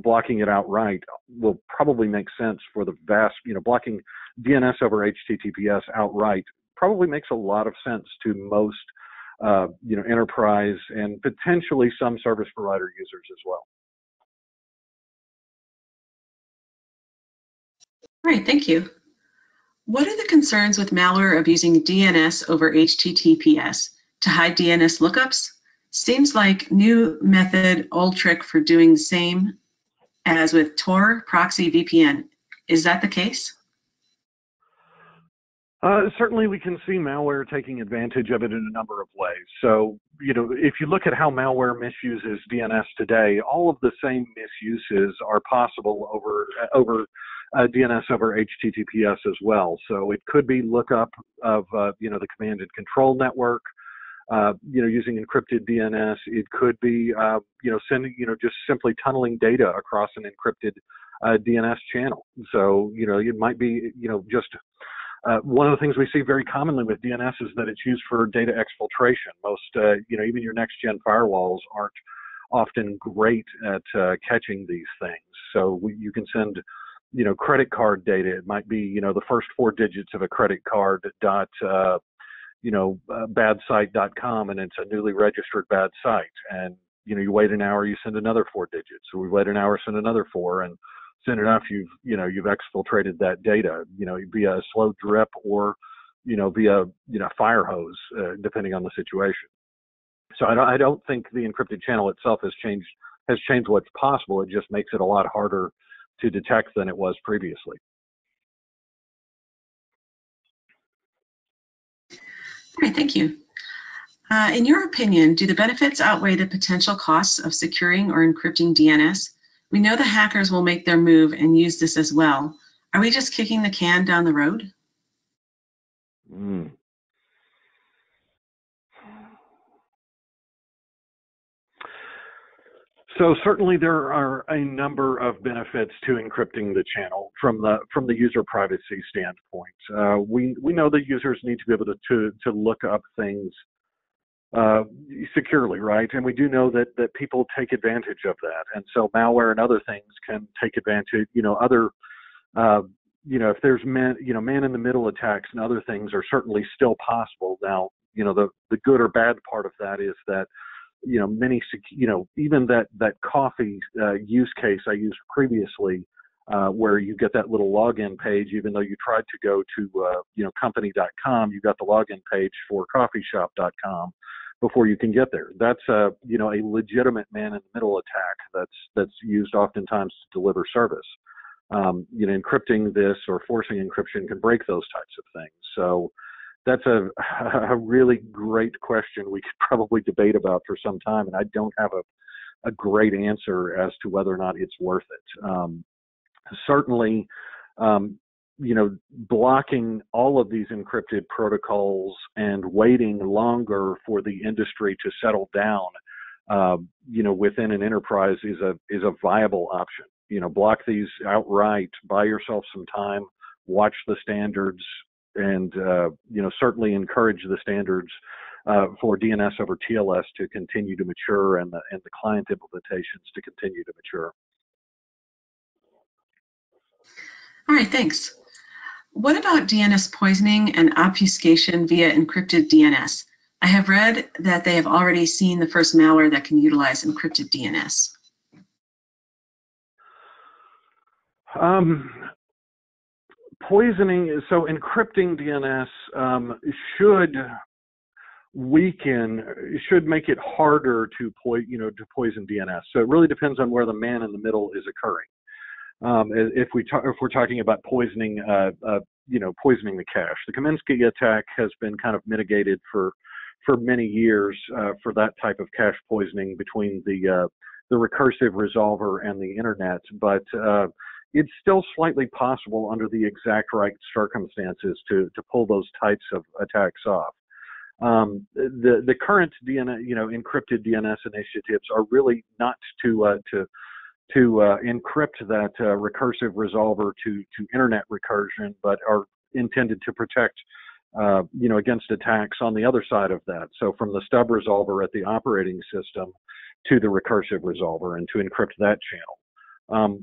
Blocking it outright will probably make sense for the vast, blocking DNS over HTTPS outright probably makes a lot of sense to most, enterprise and potentially some service provider users as well. All right, thank you. What are the concerns with malware abusing DNS over HTTPS to hide DNS lookups? Seems like new method, old trick for doing the same as with Tor, proxy, VPN. Is that the case? Certainly we can see malware taking advantage of it in a number of ways. So, if you look at how malware misuses DNS today, all of the same misuses are possible over DNS over HTTPS as well. So it could be lookup of, the command and control network, using encrypted DNS. It could be, sending, just simply tunneling data across an encrypted DNS channel. So, it might be, just one of the things we see very commonly with DNS is that it's used for data exfiltration. Most, even your next-gen firewalls aren't often great at catching these things. So you can send, credit card data. It might be, the first 4 digits of a credit card dot, badsite.com, and it's a newly registered bad site. And, you wait an hour, you send another 4 digits. So we wait an hour, send another 4, and soon enough, you've exfiltrated that data, via a slow drip or, via, fire hose, depending on the situation. So I don't think the encrypted channel itself has changed what's possible. It just makes it a lot harder to detect than it was previously. All right, thank you. In your opinion, do the benefits outweigh the potential costs of securing or encrypting DNS? We know the hackers will make their move and use this as well. Are we just kicking the can down the road? So certainly there are a number of benefits to encrypting the channel from the user privacy standpoint. We know that users need to be able to look up things securely, right? And we do know that people take advantage of that. And so malware and other things can take advantage, if there's man-in-the-middle attacks and other things are certainly still possible. Now, the good or bad part of that is that even that coffee use case I used previously, where you get that little login page, even though you tried to go to, company.com, you got the login page for coffeeshop.com before you can get there. That's a legitimate man-in-the-middle attack that's used oftentimes to deliver service. Encrypting this or forcing encryption can break those types of things. So that's a really great question we could probably debate about for some time, and I don't have a great answer as to whether or not it's worth it. Certainly, blocking all of these encrypted protocols and waiting longer for the industry to settle down, within an enterprise is a viable option. Block these outright, buy yourself some time, watch the standards, and certainly encourage the standards for DNS over TLS to continue to mature, and the client implementations to continue to mature. All right, thanks. What about DNS poisoning and obfuscation via encrypted DNS? I have read that they have already seen the first malware that can utilize encrypted DNS. Poisoning, so encrypting DNS should make it harder to poison DNS. So it really depends on where the man in the middle is occurring. If we're talking about poisoning, poisoning the cache, the Kaminsky attack has been kind of mitigated for many years for that type of cache poisoning between the recursive resolver and the internet, but it's still slightly possible under the exact right circumstances to pull those types of attacks off. The current DNS, encrypted DNS initiatives are really not to encrypt that recursive resolver to internet recursion, but are intended to protect, against attacks on the other side of that. So from the stub resolver at the operating system to the recursive resolver, and to encrypt that channel.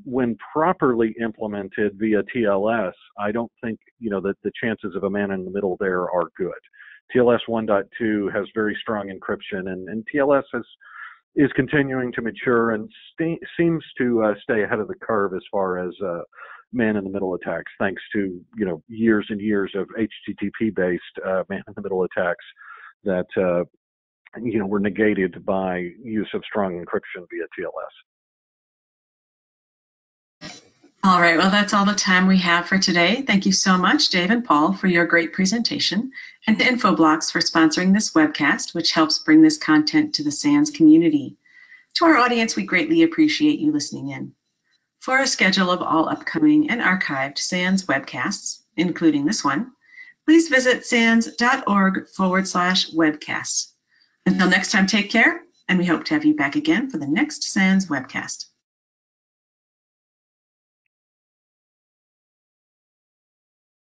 When properly implemented via TLS, I don't think that the chances of a man in the middle there are good. TLS 1.2 has very strong encryption, and TLS is continuing to mature and seems to stay ahead of the curve as far as man-in-the-middle attacks, thanks to years and years of HTTP-based man-in-the-middle attacks that were negated by use of strong encryption via TLS. All right, well, that's all the time we have for today. Thank you so much, Dave and Paul, for your great presentation, and to Infoblox for sponsoring this webcast, which helps bring this content to the SANS community. To our audience, we greatly appreciate you listening in. for a schedule of all upcoming and archived SANS webcasts, including this one, please visit sans.org/webcasts. Until next time, take care, and we hope to have you back again for the next SANS webcast.